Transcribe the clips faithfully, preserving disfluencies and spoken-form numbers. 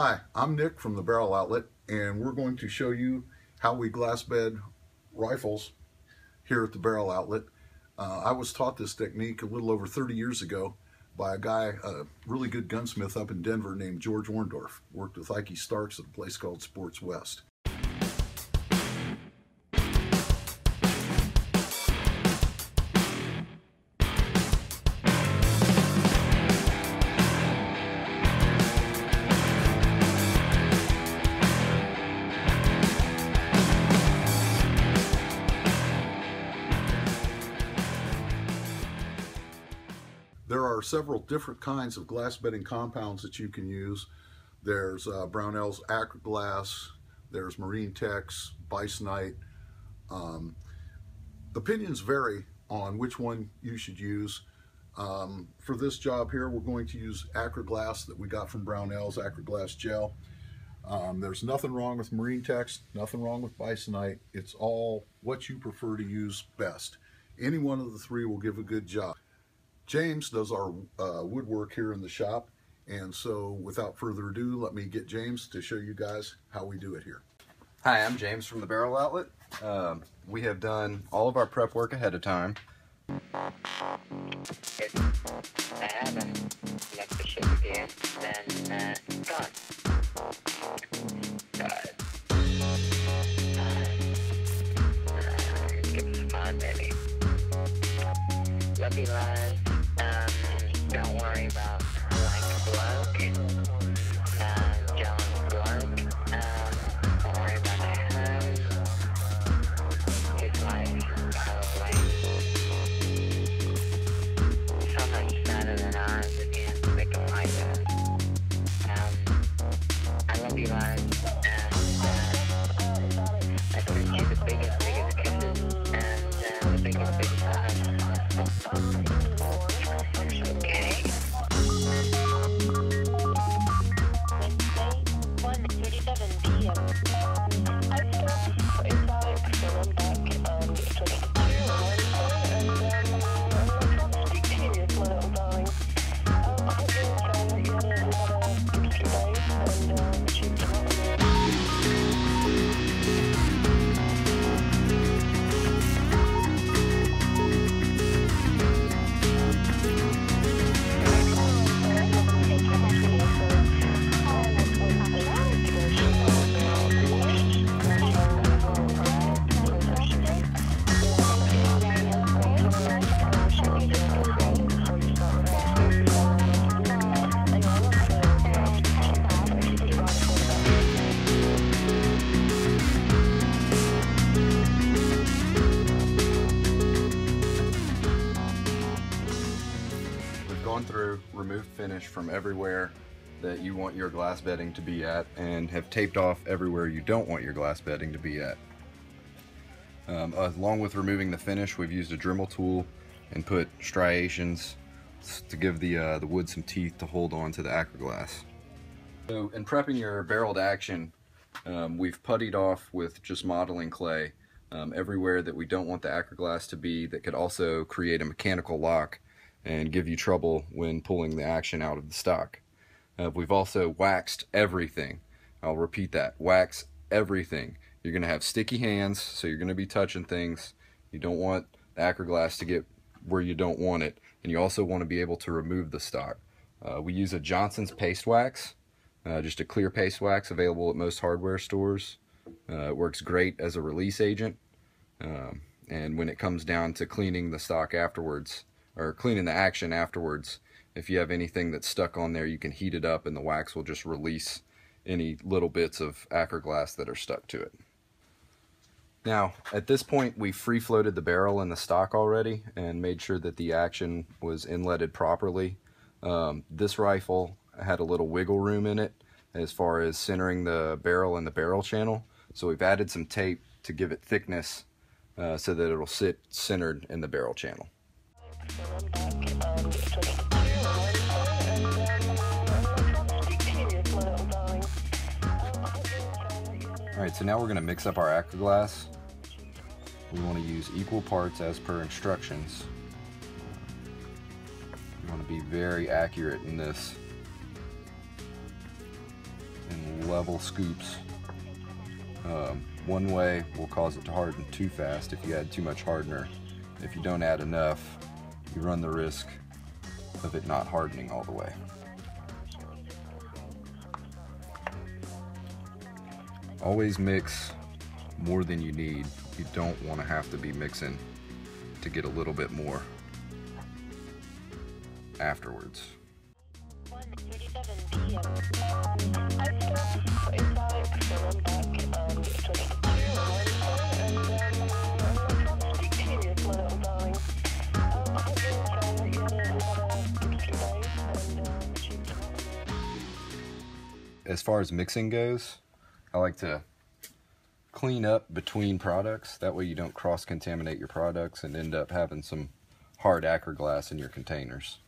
Hi, I'm Nick from the Barrel Outlet, and we're going to show you how we glass bed rifles here at the Barrel Outlet. Uh, I was taught this technique a little over thirty years ago by a guy, a really good gunsmith up in Denver named George Orndorff. Worked with Ikey Starks at a place called Sports West. There are several different kinds of glass bedding compounds that you can use. There's uh, Brownell's Acraglas, there's MarineTex, Bisonite. Um, opinions vary on which one you should use. Um, for this job here, we're going to use Acraglas that we got from Brownell's, Acraglas Gel. Um, there's nothing wrong with MarineTex, nothing wrong with Bisonite. It's all what you prefer to use best. Any one of the three will give a good job. James does our uh, woodwork here in the shop, and so without further ado, let me get James to show you guys how we do it here. Hi, I'm James from the Barrel Outlet. Um, we have done all of our prep work ahead of time. Lucky line. Don't worry about like bloke, uh, John bloke, um, don't worry about that house, his life, probably. So much better than ours, again, they can like us. Um, I love you guys, and uh, I appreciate the biggest, biggest kisses, and uh, the biggest, biggest hugs. Okay. Through, removed finish from everywhere that you want your glass bedding to be at, and have taped off everywhere you don't want your glass bedding to be at. Um, along with removing the finish, we've used a Dremel tool and put striations to give the, uh, the wood some teeth to hold on to the Acraglas. So in prepping your barreled action, um, we've puttied off with just modeling clay um, everywhere that we don't want the Acraglas to be, that could also create a mechanical lock and give you trouble when pulling the action out of the stock. Uh, we've also waxed everything. I'll repeat that, wax everything. You're gonna have sticky hands, so you're gonna be touching things. You don't want the Acraglas to get where you don't want it, and you also wanna be able to remove the stock. Uh, we use a Johnson's Paste Wax, uh, just a clear paste wax available at most hardware stores. Uh, it works great as a release agent, um, and when it comes down to cleaning the stock afterwards, or cleaning the action afterwards, if you have anything that's stuck on there, you can heat it up and the wax will just release any little bits of Acraglas that are stuck to it. Now, at this point, we free floated the barrel and the stock already and made sure that the action was inletted properly. Um, this rifle had a little wiggle room in it as far as centering the barrel and the barrel channel. So we've added some tape to give it thickness uh, so that it'll sit centered in the barrel channel. Alright, so now we're going to mix up our Acraglas. We want to use equal parts as per instructions. You want to be very accurate in this. level scoops. Um, one way will cause it to harden too fast if you add too much hardener. If you don't add enough, you run the risk of it not hardening all the way. Always mix more than you need. You don't want to have to be mixing to get a little bit more afterwards. As far as mixing goes, I like to clean up between products. That way you don't cross-contaminate your products and end up having some hard Acraglas in your containers.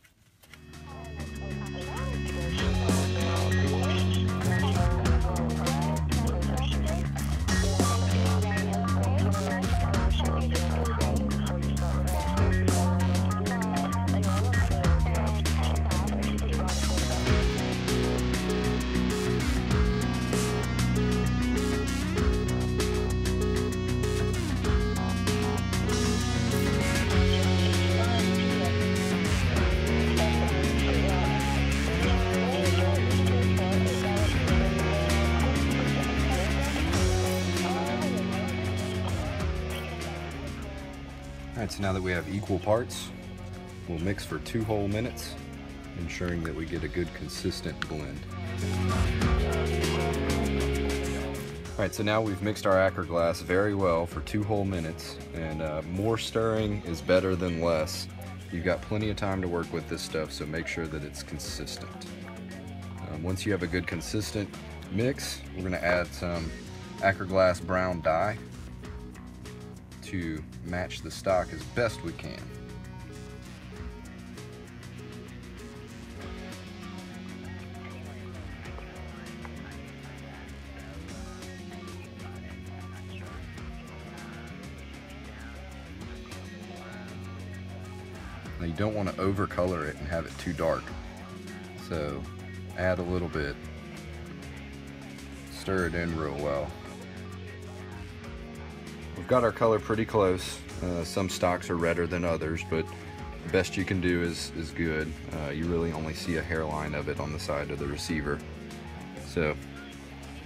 Alright, so now that we have equal parts, we'll mix for two whole minutes, ensuring that we get a good consistent blend. Alright, so now we've mixed our Acraglas very well for two whole minutes, and uh, more stirring is better than less. You've got plenty of time to work with this stuff, so make sure that it's consistent. Um, once you have a good consistent mix, we're going to add some Acraglas brown dye to match the stock as best we can. Now you don't want to overcolor it and have it too dark, so add a little bit, stir it in real well. We've got our color pretty close. Uh, some stocks are redder than others, but the best you can do is, is good. Uh, you really only see a hairline of it on the side of the receiver. So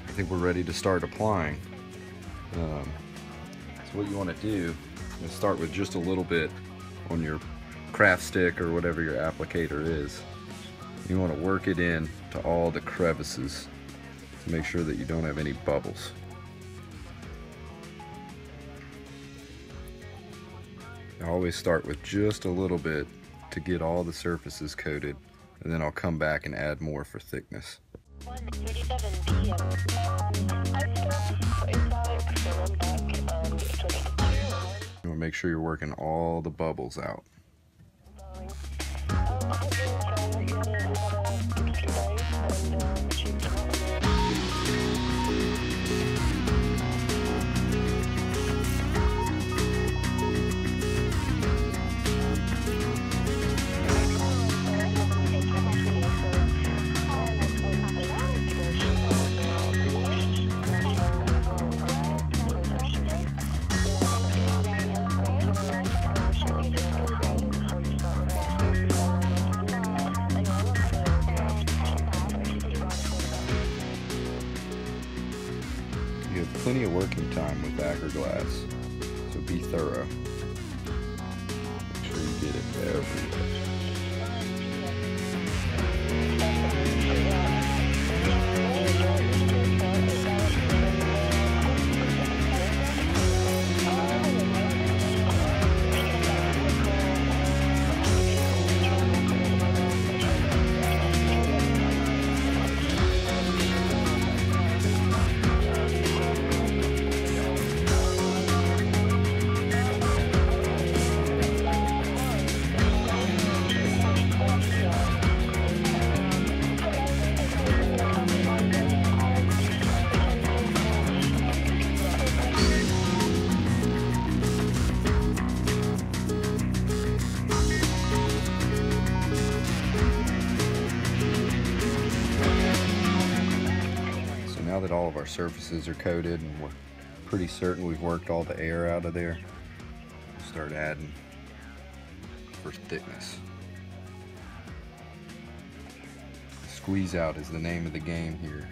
I think we're ready to start applying. Um, so what you want to do is start with just a little bit on your craft stick or whatever your applicator is. You want to work it in to all the crevices to make sure that you don't have any bubbles. I always start with just a little bit to get all the surfaces coated, and then I'll come back and add more for thickness. You want to make sure you're working all the bubbles out. You have plenty of working time with Acraglas, so be thorough. Make sure you get it everywhere. now that all of our surfaces are coated and we're pretty certain we've worked all the air out of there, we'll start adding for thickness. Squeeze out is the name of the game here.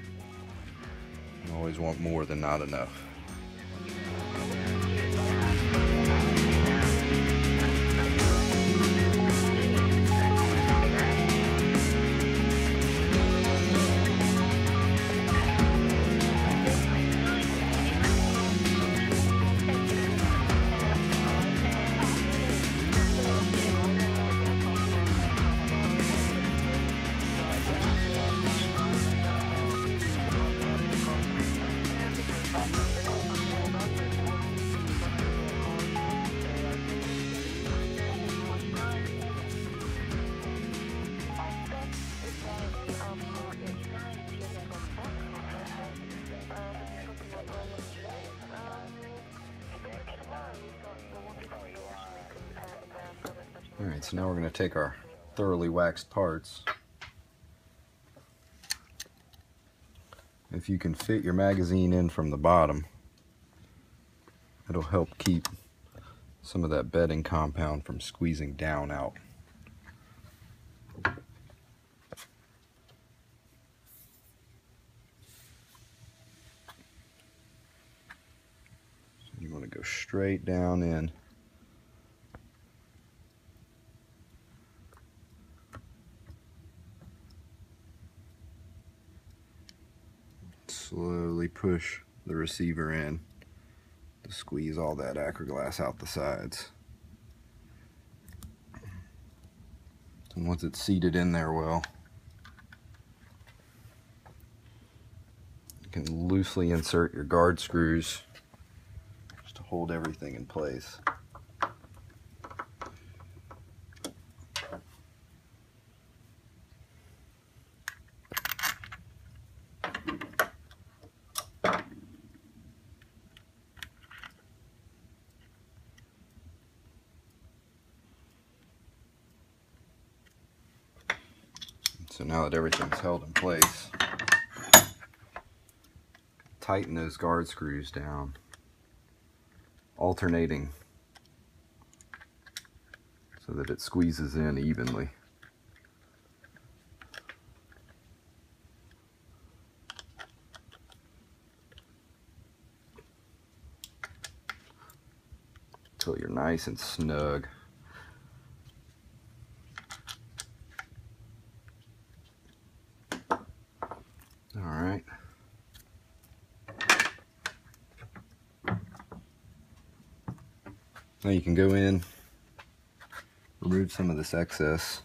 You always want more than not enough. Alright, so now we're going to take our thoroughly waxed parts. If you can fit your magazine in from the bottom, it'll help keep some of that bedding compound from squeezing down out. So you want to go straight down in. Slowly push the receiver in to squeeze all that Acraglas out the sides. And once it's seated in there well, you can loosely insert your guard screws just to hold everything in place. So now that everything's held in place, tighten those guard screws down, alternating so that it squeezes in evenly. Until you're nice and snug. Now you can go in, remove some of this excess,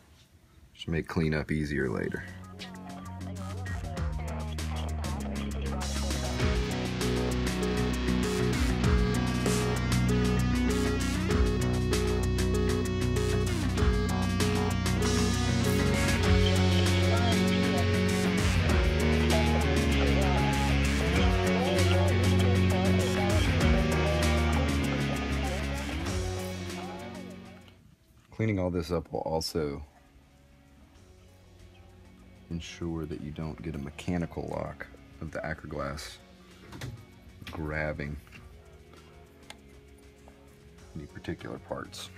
which may clean up easier later. Cleaning all this up will also ensure that you don't get a mechanical lock of the Acraglas grabbing any particular parts.